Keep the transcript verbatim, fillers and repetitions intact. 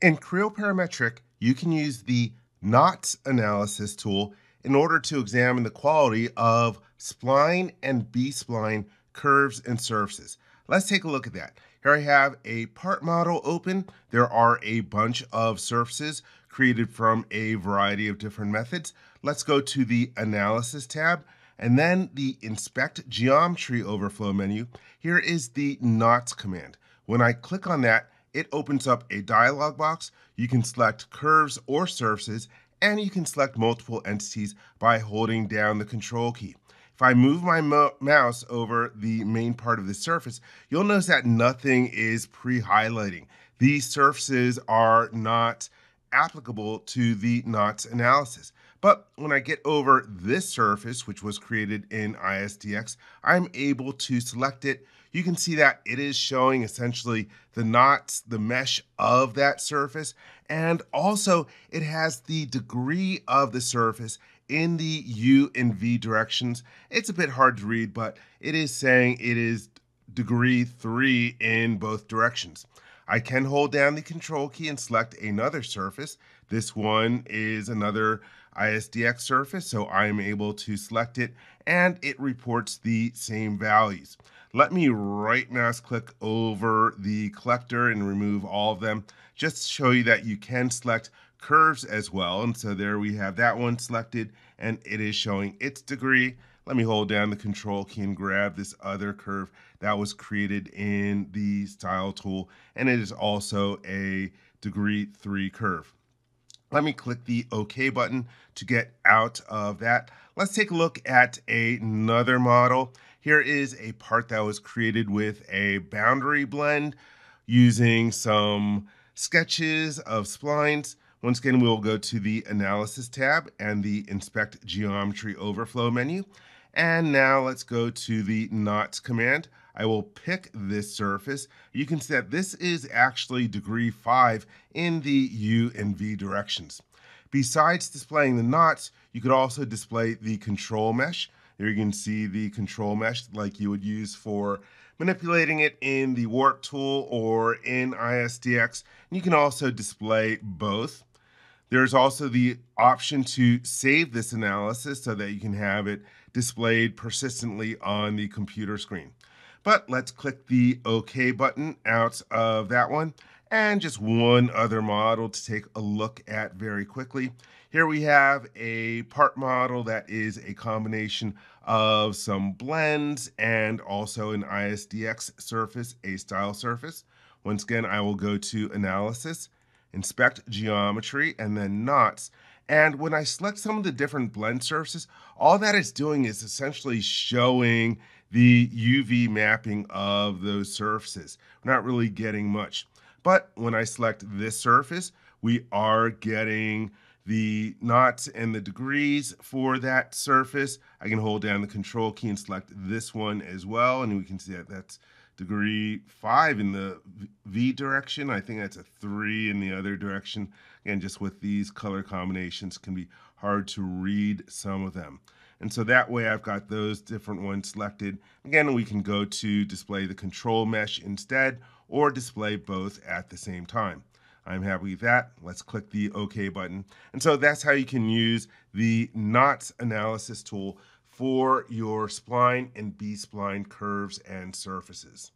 In Creo Parametric, you can use the Knots Analysis tool in order to examine the quality of spline and B-spline curves and surfaces. Let's take a look at that. Here I have a part model open. There are a bunch of surfaces created from a variety of different methods. Let's go to the Analysis tab and then the Inspect Geometry Overflow menu. Here is the Knots command. When I click on that, it opens up a dialog box. You can select curves or surfaces, and you can select multiple entities by holding down the Control key. If I move my mo mouse over the main part of the surface, you'll notice that nothing is pre-highlighting. These surfaces are not applicable to the Knots analysis. But when I get over this surface, which was created in I S D X, I'm able to select it. You can see that it is showing essentially the knots, the mesh of that surface, and also it has the degree of the surface in the U and V directions. It's a bit hard to read, but it is saying it is degree three in both directions. I can hold down the Control key and select another surface. This one is another I S D X surface, so I'm able to select it, and it reports the same values. Let me right mouse click over the collector and remove all of them, just to show you that you can select curves as well. And so there we have that one selected, and it is showing its degree. Let me hold down the Control key and grab this other curve that was created in the Style tool, and it is also a degree three curve. Let me click the OK button to get out of that. Let's take a look at another model. Here is a part that was created with a boundary blend using some sketches of splines. Once again, we'll go to the Analysis tab and the Inspect Geometry Overflow menu. And now let's go to the Knots command. I will pick this surface. You can see that this is actually degree five in the U and V directions. Besides displaying the knots, you could also display the control mesh. There you can see the control mesh like you would use for manipulating it in the Warp tool or in I S D X. And you can also display both. There's also the option to save this analysis so that you can have it displayed persistently on the computer screen. But let's click the OK button out of that one. And just one other model to take a look at very quickly. Here we have a part model that is a combination of some blends and also an I S D X surface, a style surface. Once again, I will go to Analysis, Inspect Geometry, and then Knots. And when I select some of the different blend surfaces, all that it's doing is essentially showing the U V mapping of those surfaces. We're not really getting much. But when I select this surface, we are getting the knots and the degrees for that surface. I can hold down the Control key and select this one as well, and we can see that that's degree five in the V direction. I think that's a three in the other direction. Again, just with these color combinations, it can be hard to read some of them. And so that way I've got those different ones selected. Again, we can go to display the control mesh instead, or display both at the same time. I'm happy with that. Let's click the OK button. And so that's how you can use the Knots Analysis tool for your spline and B-spline curves and surfaces.